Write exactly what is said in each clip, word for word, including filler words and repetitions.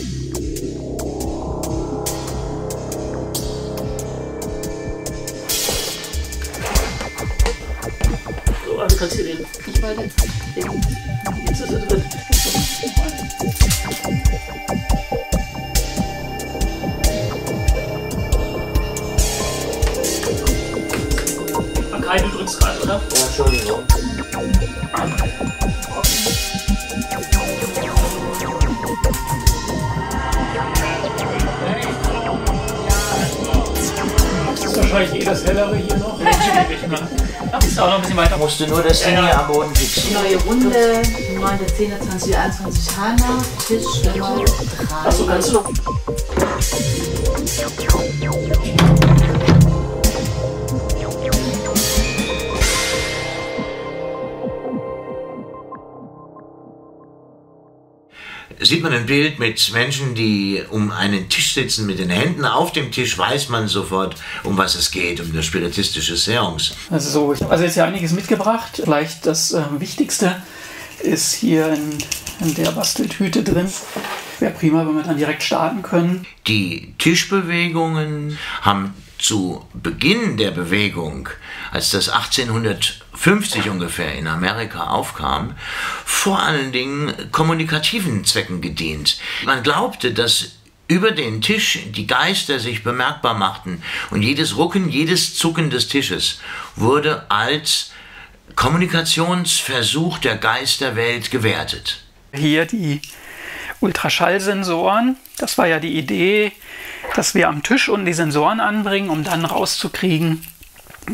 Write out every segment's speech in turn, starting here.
So, aber du kannst hier reden. Ich wollte jetzt reden. Jetzt ist er drin. Kai, du drückst gerade, oder? Ja, Entschuldigung. Wahrscheinlich eh das hellere hier noch. Das ist auch noch ein bisschen weiter. Musste nur das Handy am Boden fixen. Neue Runde, neunter zehnter zwanzig einundzwanzig Hanau, Tisch Nummer drei. Achso, kannst du noch. Sieht man ein Bild mit Menschen, die um einen Tisch sitzen mit den Händen auf dem Tisch, weiß man sofort, um was es geht, um das spiritistische Seance. Also so, ich habe also jetzt ja einiges mitgebracht. Vielleicht das äh, Wichtigste ist hier in, in der Basteltüte drin. Wäre prima, wenn wir dann direkt starten können. Die Tischbewegungen haben zu Beginn der Bewegung, als das achtzehnhundertfünfzig ungefähr in Amerika aufkam, vor allen Dingen kommunikativen Zwecken gedient. Man glaubte, dass über den Tisch die Geister sich bemerkbar machten und jedes Rucken, jedes Zucken des Tisches wurde als Kommunikationsversuch der Geisterwelt gewertet. Hier die Ultraschallsensoren, das war ja die Idee, dass wir am Tisch unten die Sensoren anbringen, um dann rauszukriegen,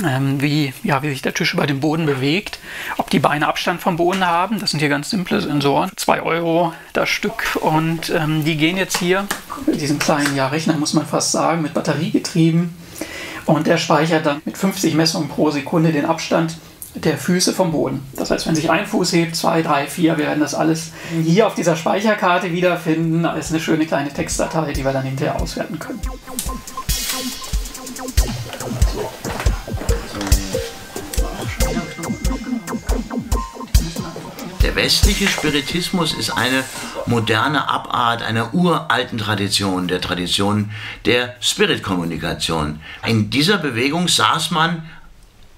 ähm, wie, ja, wie sich der Tisch über den Boden bewegt, ob die Beine Abstand vom Boden haben. Das sind hier ganz simple Sensoren, zwei Euro das Stück. Und ähm, die gehen jetzt hier, diesen kleinen ja, Rechner muss man fast sagen, mit Batterie getrieben. Und der speichert dann mit fünfzig Messungen pro Sekunde den Abstand der Füße vom Boden. Das heißt, wenn sich ein Fuß hebt, zwei, drei, vier, wir werden das alles hier auf dieser Speicherkarte wiederfinden. Das ist eine schöne kleine Textdatei, die wir dann hinterher auswerten können. Der westliche Spiritismus ist eine moderne Abart einer uralten Tradition, der Tradition der Spiritkommunikation. In dieser Bewegung saß man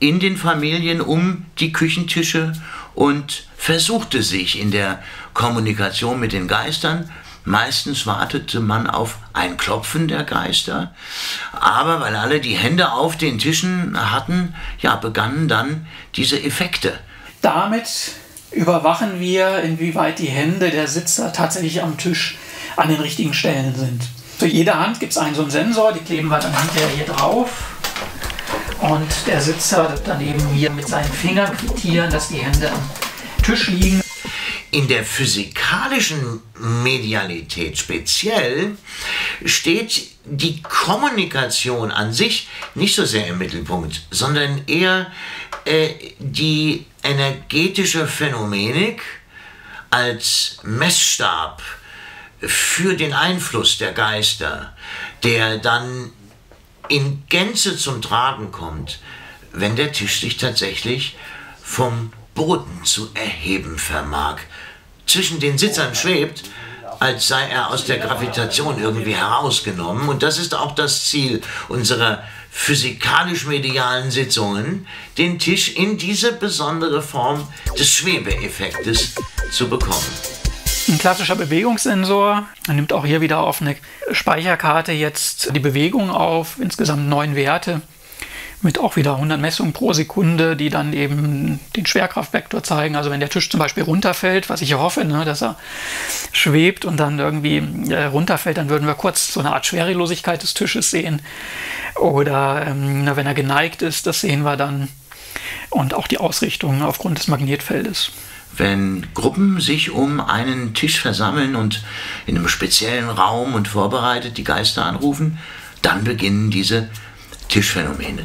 in den Familien um die Küchentische und versuchte sich in der Kommunikation mit den Geistern. Meistens wartete man auf ein Klopfen der Geister, aber weil alle die Hände auf den Tischen hatten, ja, begannen dann diese Effekte. Damit überwachen wir, inwieweit die Hände der Sitzer tatsächlich am Tisch an den richtigen Stellen sind. Für jede Hand gibt es einen so einen Sensor, die kleben wir dann hinterher hier drauf. Und der Sitzer daneben hier mit seinen Fingern quittieren, dass die Hände am Tisch liegen. In der physikalischen Medialität speziell steht die Kommunikation an sich nicht so sehr im Mittelpunkt, sondern eher äh, die energetische Phänomenik als Messstab für den Einfluss der Geister, der dann in Gänze zum Tragen kommt, wenn der Tisch sich tatsächlich vom Boden zu erheben vermag, zwischen den Sitzern schwebt, als sei er aus der Gravitation irgendwie herausgenommen. Und das ist auch das Ziel unserer physikalisch-medialen Sitzungen, den Tisch in diese besondere Form des Schwebeeffektes zu bekommen. Ein klassischer Bewegungssensor, er nimmt auch hier wieder auf eine Speicherkarte jetzt die Bewegung auf, insgesamt neun Werte mit auch wieder hundert Messungen pro Sekunde, die dann eben den Schwerkraftvektor zeigen. Also wenn der Tisch zum Beispiel runterfällt, was ich ja hoffe, ne, dass er schwebt und dann irgendwie äh, runterfällt, dann würden wir kurz so eine Art Schwerelosigkeit des Tisches sehen. Oder ähm, na, wenn er geneigt ist, das sehen wir dann. Und auch die Ausrichtung aufgrund des Magnetfeldes. Wenn Gruppen sich um einen Tisch versammeln und in einem speziellen Raum und vorbereitet die Geister anrufen, dann beginnen diese Tischphänomene.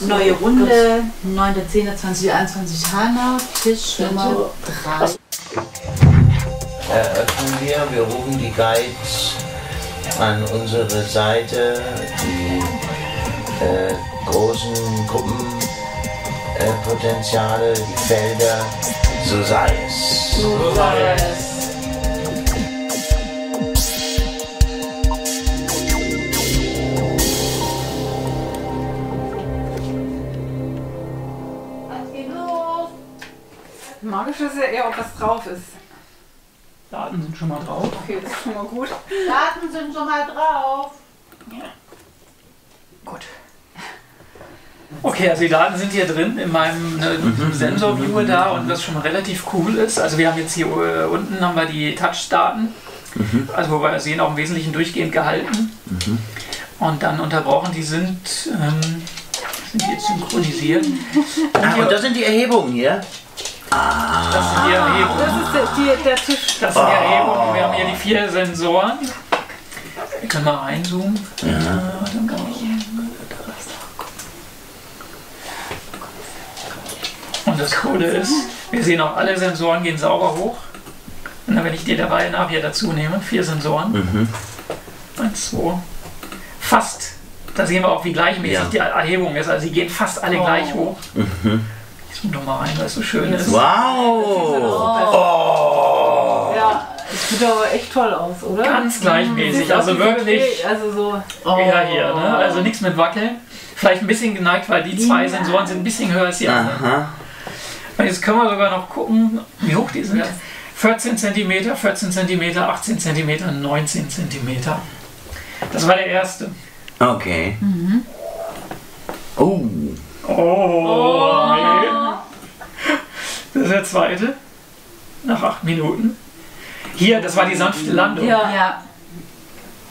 Neue Runde, neunter zehnter zwanzig einundzwanzig Hanau, Tisch Nummer drei. Eröffnen wir, wir rufen die Guides an unsere Seite, die äh, großen Gruppen. Potenziale, die Felder, so sei es. So sei es. Kruse eher, ob was drauf ist. Daten sind schon mal drauf. Okay, das ist schon mal gut. Daten sind schon mal drauf. Ja. Gut. Okay, also die Daten sind hier drin in meinem ne, Sensor-Viewer da, und was schon relativ cool ist. Also wir haben jetzt hier äh, unten haben wir die Touch-Daten, mhm. also wo wir sehen, auch im Wesentlichen durchgehend gehalten. Mhm. Und dann unterbrochen, die sind, ähm, sind jetzt synchronisiert. Und, ah, und das sind die Erhebungen hier? Ah. Das sind die Erhebungen. Das ist der, die, der Tisch. Das sind die Erhebungen. Wir haben hier die vier Sensoren. Wir können mal reinzoomen. Ja. Ja. Und das Coole ist, wir sehen auch, alle Sensoren gehen sauber hoch. Und dann, wenn ich die der Reihe nach hier dazu nehme, vier Sensoren. Mhm. Eins, zwei. Fast. Da sehen wir auch, wie gleichmäßig ja. die Erhebung ist. Also sie gehen fast alle oh. gleich hoch. Mhm. Ich zoome doch mal rein, weil es so schön ist. Wow! Oh. Ja, das sieht aber echt toll aus, oder? Ganz gleichmäßig, also wirklich. Also so. Oh. Ja, hier, ne? Also nichts mit Wackeln. Vielleicht ein bisschen geneigt, weil die zwei ja. Sensoren sind ein bisschen höher als die anderen. Und jetzt können wir sogar noch gucken, wie hoch die sind. vierzehn Zentimeter, vierzehn Zentimeter, achtzehn Zentimeter, neunzehn Zentimeter. Das war der erste. Okay. Mhm. Oh. Oh. oh. Das ist der zweite. Nach acht Minuten. Hier, das war die sanfte Landung. Ja, ja.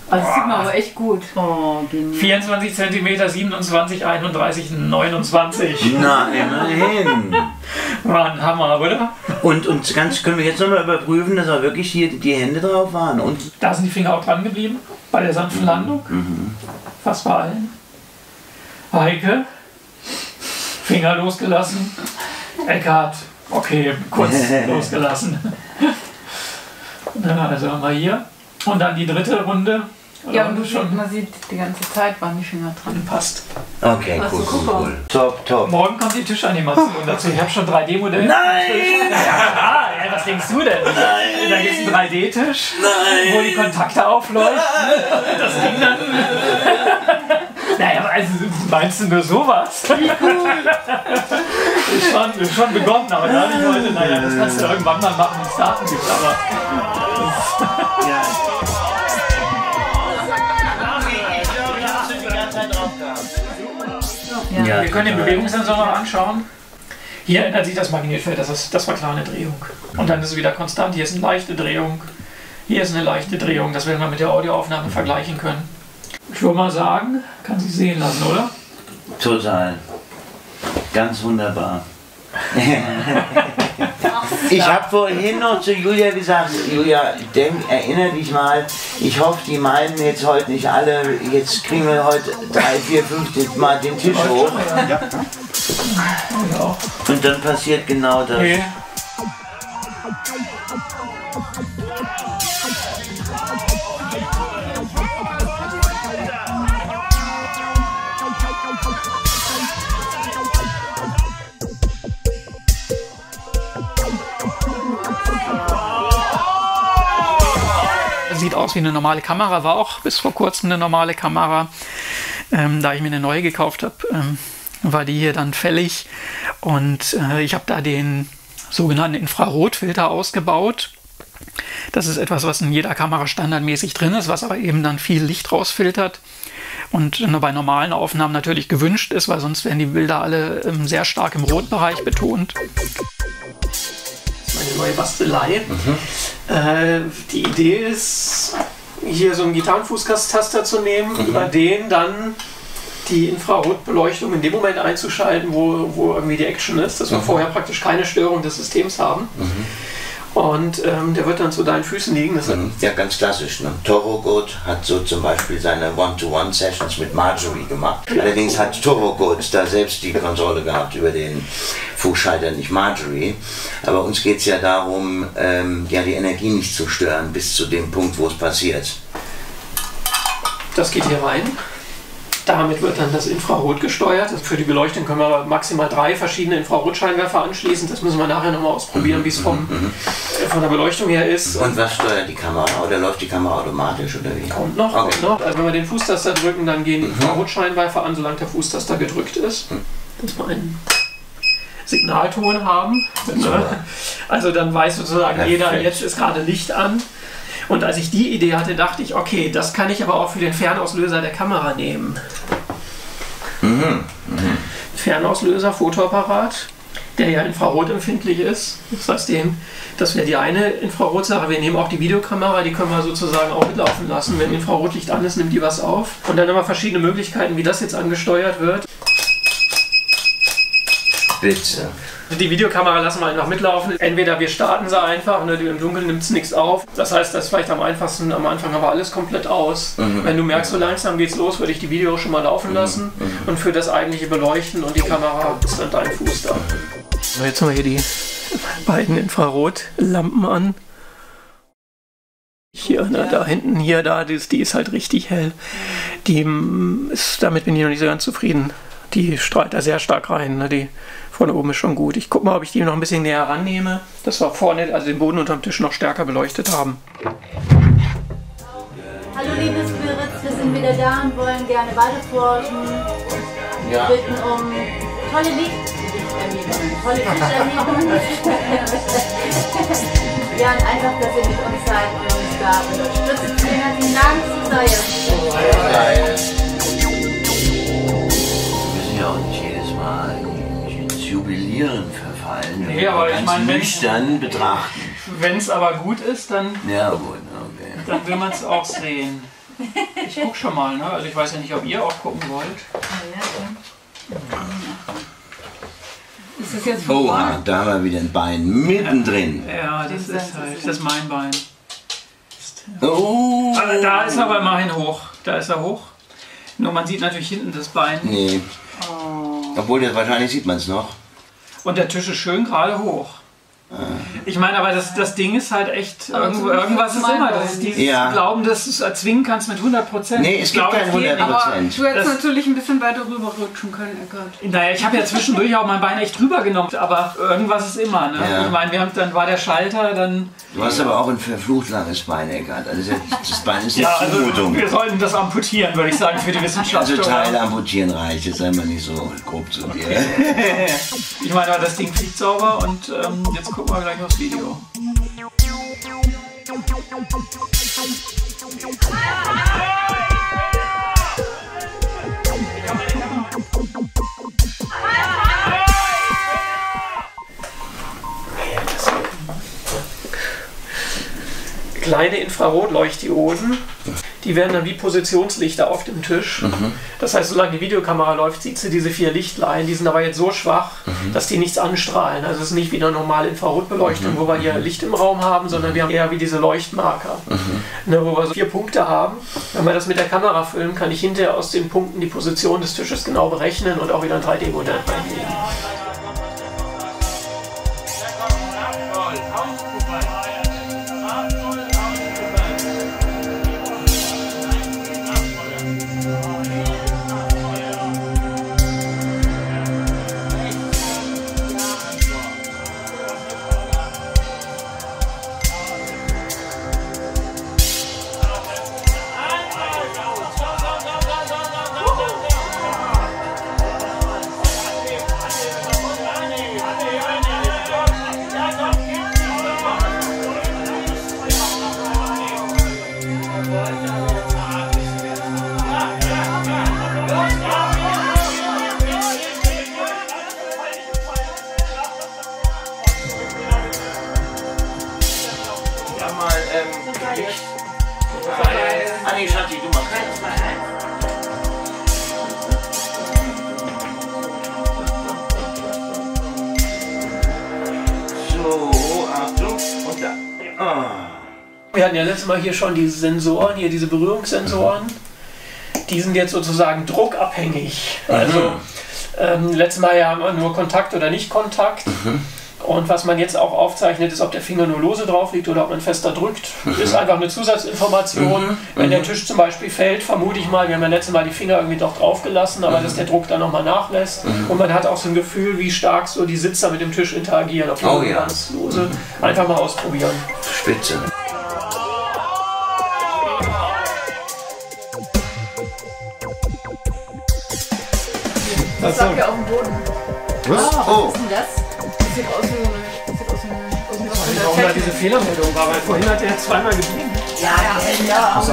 Also das sieht man aber echt gut. Oh, vierundzwanzig Zentimeter, siebenundzwanzig, einunddreißig, neunundzwanzig. Na, immerhin. War ein Hammer, oder? Und, und ganz können wir jetzt nochmal überprüfen, dass auch wirklich hier die Hände drauf waren. Und da sind die Finger auch dran geblieben, bei der sanften Landung. Mhm. Fast bei allen. Heike, Finger losgelassen. Eckhard, okay, kurz losgelassen. Na, also haben wir hier. Und dann die dritte Runde. Oder? Ja, und du schon. Man sieht, die ganze Zeit waren die Finger dran. Passt. Okay, cool, cool, cool. Top, top. Morgen kommt die Tischanimation oh. dazu. Ich habe schon drei D Modell. Nein! Ah, ja, was denkst du denn? Nein! Da gibt es einen drei D Tisch, Nein. wo die Kontakte aufleuchten. Das Ding dann. Naja, also meinst du nur sowas? Wie cool! Schon, schon begonnen, aber da habe ich heute, naja, das kannst du ja irgendwann mal machen, wenn es Daten gibt, aber. Ja. Ja, wir können den Bewegungssensor noch anschauen. Hier ändert sich das Magnetfeld, das, ist, das war klar eine Drehung. Und dann ist es wieder konstant, hier ist eine leichte Drehung, hier ist eine leichte Drehung, das werden wir mit der Audioaufnahme vergleichen können. Ich würde mal sagen, kann sich sehen lassen, oder? Total. Ganz wunderbar. Ich habe vorhin noch zu Julia gesagt, Julia, denk, erinnere dich mal, ich hoffe, die meinen jetzt heute nicht alle, jetzt kriegen wir heute drei, vier, fünf Mal den Tisch hoch. Und dann passiert genau das. Okay. Sieht aus wie eine normale Kamera, war auch bis vor kurzem eine normale Kamera. Ähm, da ich mir eine neue gekauft habe, ähm, war die hier dann fällig. Und äh, ich habe da den sogenannten Infrarotfilter ausgebaut. Das ist etwas, was in jeder Kamera standardmäßig drin ist, was aber eben dann viel Licht rausfiltert und bei normalen Aufnahmen natürlich gewünscht ist, weil sonst werden die Bilder alle ähm, sehr stark im Rotbereich betont. Meine neue Bastelei. Mhm. Äh, die Idee ist, hier so einen Gitarrenfußtaster zu nehmen, mhm. über den dann die Infrarotbeleuchtung in dem Moment einzuschalten, wo, wo irgendwie die Action ist, dass mhm. wir vorher praktisch keine Störung des Systems haben. Mhm. Und ähm, der wird dann zu deinen Füßen liegen. Das mhm. Ja, ganz klassisch. Ne? Toro Good hat so zum Beispiel seine One-to-One-Sessions mit Marjorie gemacht. Allerdings hat Toro Good da selbst die Konsole gehabt über den Fußschalter, nicht Marjorie. Aber uns geht es ja darum, ähm, ja, die Energie nicht zu stören bis zu dem Punkt, wo es passiert. Das geht hier rein. Damit wird dann das Infrarot gesteuert. Für die Beleuchtung können wir maximal drei verschiedene Infrarotscheinwerfer anschließen. Das müssen wir nachher nochmal ausprobieren, wie es vom, äh, von der Beleuchtung her ist. Und was steuert die Kamera? Oder läuft die Kamera automatisch? Oder wie? Kommt noch. Okay. Kommt noch. Also wenn wir den Fußtaster drücken, dann gehen die Infrarotscheinwerfer an, solange der Fußtaster gedrückt ist. Das war ein Signalton haben. Ne? Also dann weiß sozusagen Perfekt. Jeder, jetzt ist gerade Licht an. Und als ich die Idee hatte, dachte ich, okay, das kann ich aber auch für den Fernauslöser der Kamera nehmen. Mhm. Mhm. Fernauslöser, Fotoapparat, der ja infrarotempfindlich ist. Das heißt, den, das wäre die eine Infrarotsache. Wir nehmen auch die Videokamera, die können wir sozusagen auch mitlaufen lassen. Mhm. Wenn Infrarotlicht an ist, nimmt die was auf. Und dann haben wir verschiedene Möglichkeiten, wie das jetzt angesteuert wird. Bitte. Die Videokamera lassen wir einfach mitlaufen. Entweder wir starten sie einfach, ne, im Dunkeln nimmt es nichts auf. Das heißt, das ist vielleicht am einfachsten. Am Anfang haben wir alles komplett aus. Mhm. Wenn du merkst, so langsam geht's los, würde ich die Videos schon mal laufen lassen mhm. und für das eigentliche Beleuchten und die Kamera ist dann dein Fuß da. So, jetzt haben wir hier die beiden Infrarotlampen an. Hier, ne, ja. da hinten, hier, da, die ist, die ist halt richtig hell. Die ist, damit bin ich noch nicht so ganz zufrieden. Die strahlt da sehr stark rein, ne? Die von oben ist schon gut. Ich gucke mal, ob ich die noch ein bisschen näher rannehme, dass wir vorne, also den Boden unterm Tisch noch stärker beleuchtet haben. Hallo liebe Spirits, wir sind wieder da und wollen gerne weiterforschen. Wir ja. bitten um tolle Lichternährung, tolle Fischernährung. Ja, und einfach, dass ihr mit uns seid und uns da unterstützt. Vielen herzlichen Dank, zu sein. Und jedes Mal ins Jubilieren verfallen, nee, wenn aber ganz ich mein, nüchtern betrachten. Wenn es aber gut ist, dann, ja, gut, okay. dann will man es auch sehen. Ich guck schon mal, ne? Also ich weiß ja nicht, ob ihr auch gucken wollt. Ja, ja. Ist das jetzt oh, ah, da war wieder ein Bein mittendrin. Ja, ja das, das ist halt, das ist mein Bein. Oh. Aber da ist aber immerhin hoch, da ist er hoch. Nur man sieht natürlich hinten das Bein. Nee. Oh. Obwohl, das, wahrscheinlich sieht man es noch. Und der Tisch ist schön gerade hoch. Ah. Ich meine, aber das, das Ding ist halt echt, irgendwo, irgendwas ist immer, das ist dieses ja. Glauben, dass du es erzwingen kannst mit hundert Prozent. Nee, es gibt kein hundert Prozent. Aber du hättest natürlich ein bisschen weiter rüber rutschen können, Eckhard. Naja, ich habe ja zwischendurch auch mein Bein echt drüber genommen, aber irgendwas ist immer, ne? Ja. Ich meine, wir haben, dann war der Schalter, dann... Du hast aber auch ein verflucht langes Bein, Eckhard. Also das Bein ist eine ja, Zumutung. Also wir sollten das amputieren, würde ich sagen, für die Wissenschaft. Also Teile amputieren reicht, jetzt sei mal nicht so grob zu dir. Okay. Ich meine, das Ding fliegt sauber und ähm, jetzt gucken wir gleich aufs Video. Kleine Infrarotleuchtdioden, die werden dann wie Positionslichter auf dem Tisch. Mhm. Das heißt, solange die Videokamera läuft, sieht sie diese vier Lichtlein. Die sind aber jetzt so schwach, mhm. dass die nichts anstrahlen. Also es ist nicht wie eine normale Infrarotbeleuchtung, mhm. wo wir hier Licht im Raum haben, sondern wir haben eher wie diese Leuchtmarker, mhm. ne, wo wir so vier Punkte haben. Wenn wir das mit der Kamera filmen, kann ich hinterher aus den Punkten die Position des Tisches genau berechnen und auch wieder ein drei D Modell reinlegen. Wir hatten ja letztes Mal hier schon diese Sensoren, hier diese Berührungssensoren. Die sind jetzt sozusagen druckabhängig. Also ähm, letztes Mal ja nur Kontakt oder Nicht-Kontakt. Mhm. Und was man jetzt auch aufzeichnet, ist, ob der Finger nur lose drauf liegt oder ob man fester drückt. Mhm. Ist einfach eine Zusatzinformation. Mhm. Wenn der Tisch zum Beispiel fällt, vermute ich mal, wir haben ja letztes Mal die Finger irgendwie doch drauf gelassen, aber mhm. dass der Druck dann nochmal nachlässt. Mhm. Und man hat auch so ein Gefühl, wie stark so die Sitzer mit dem Tisch interagieren. Ob die oh, ja. ganz lose. Mhm. Einfach mal ausprobieren. Spitze. Das sagt ja auf dem Boden. Was? Oh, was ist denn das? Das sieht aus wie eine... Warum da diese Fehlermeldung war, weil vorhin hat er zweimal geblieben. Ja, ja, ja. Das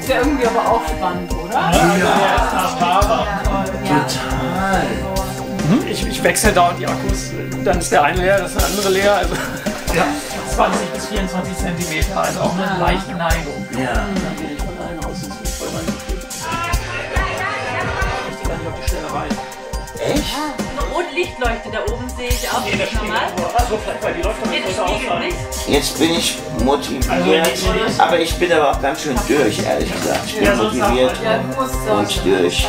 ist ja irgendwie aber auch spannend, oder? Ja, ja, ja. Total. Hm? Ich, ich wechsle dauernd die Akkus, dann ist der eine leer, das ist der andere leer. Also ja. zwanzig bis vierundzwanzig Zentimeter, also auch eine leichte Neigung. Ja. Echt? Eine rote Lichtleuchte da oben sehe ich auch nicht nochmal. Jetzt bin ich motiviert, also, aber ich bin aber auch ganz schön durch, ehrlich gesagt. Ich bin ja, motiviert ja, und, und durch.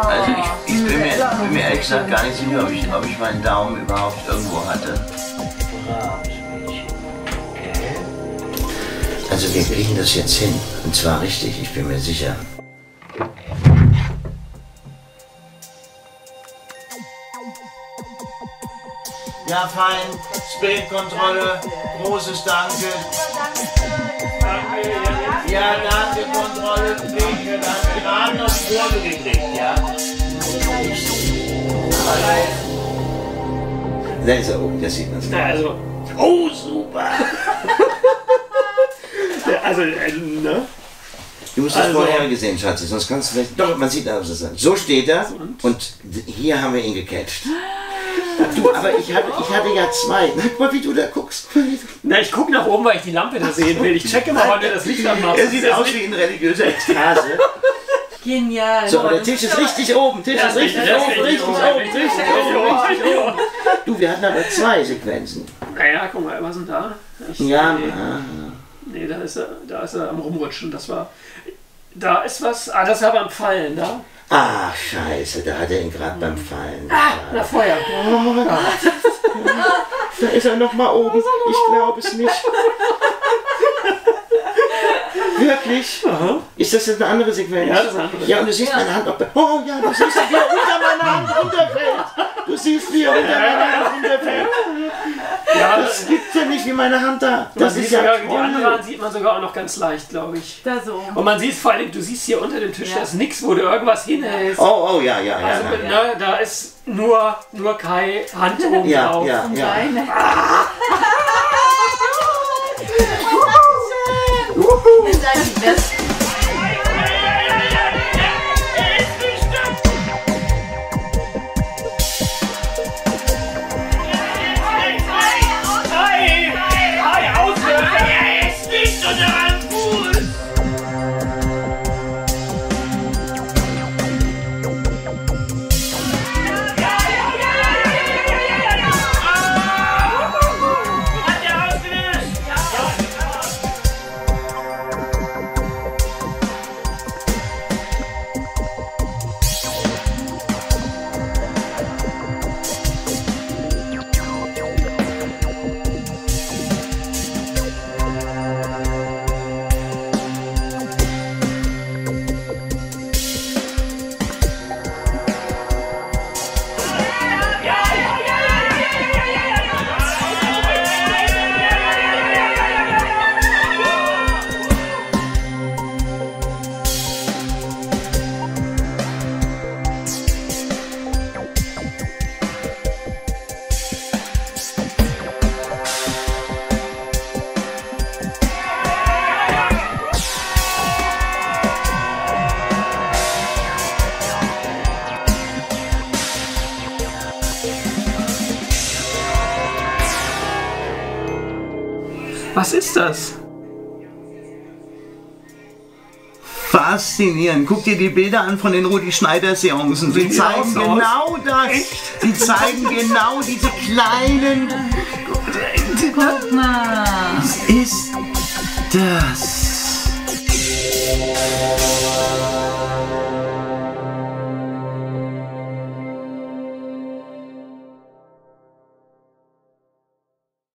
Also ich, ich bin, mir, bin mir ehrlich gesagt gar nicht sicher, ob ich, ob ich meinen Daumen überhaupt irgendwo hatte. Also wir kriegen das jetzt hin. Und zwar richtig, ich bin mir sicher. Ja, fein. Spätkontrolle. Großes Danke. Ja, danke, Kontrolle. Danke, danke. Gerade noch Probe gekriegt, ja. Da ist er oben, das sieht man so. Also, oh, super. Also, ne? Du musst das also, vorher gesehen, Schatz, sonst kannst du vielleicht... Doch, man sieht da, was das ist. So steht er und hier haben wir ihn gecatcht. Du, aber ich hatte, ich hatte ja zwei. Guck mal, wie du da guckst. Na, ich gucke nach oben, weil ich die Lampe da sehen will. Ich checke mal, wann wir das Licht anmachen. Er sieht aus wie ein religiöser Ekstase. Genial. So, der Tisch ist richtig oben. Tisch ist richtig oben, richtig oben, richtig oben. Du, wir hatten aber zwei Sequenzen. Naja, guck mal, was sind da? Ich, ja, nee. Nee, da ist er, da ist er am Rumrutschen. Das war, da ist was. Ah, das ist aber am Fallen, da. Ah, scheiße, da hat er ihn gerade beim Fallen. Ah, na vorher. Oh, oh. Da ist er noch mal oben. Ich glaube es nicht. Wirklich? Aha. Ist das jetzt eine andere Sequenz? Ja, das ist eine andere. Ja, und du siehst ja meine Hand auch. Oh ja, du siehst, wie er unter meiner Hand runterfällt. Du siehst, wie er unter meiner Hand runterfällt. Ja, das gibt ja nicht wie meine Hand da. Das ist ja sogar, die andere Hand sieht man sogar auch noch ganz leicht, glaube ich. Da so. Und man sieht vor allem, du siehst hier unter dem Tisch, ja, da ist nichts, wo du irgendwas hinhältst. Oh, oh, ja, ja, ja. Also, ja, ja. Ne, da ist nur, nur Kai Hand oben ja, drauf. Ja, und ja. Deine. Ah. Ihr seid die Besten. Was ist das? Faszinierend. Guck dir die Bilder an von den Rudi Schneider-Seancen. Sie zeigen genau das. Sie zeigen genau diese kleinen... Guck mal. Was ist das?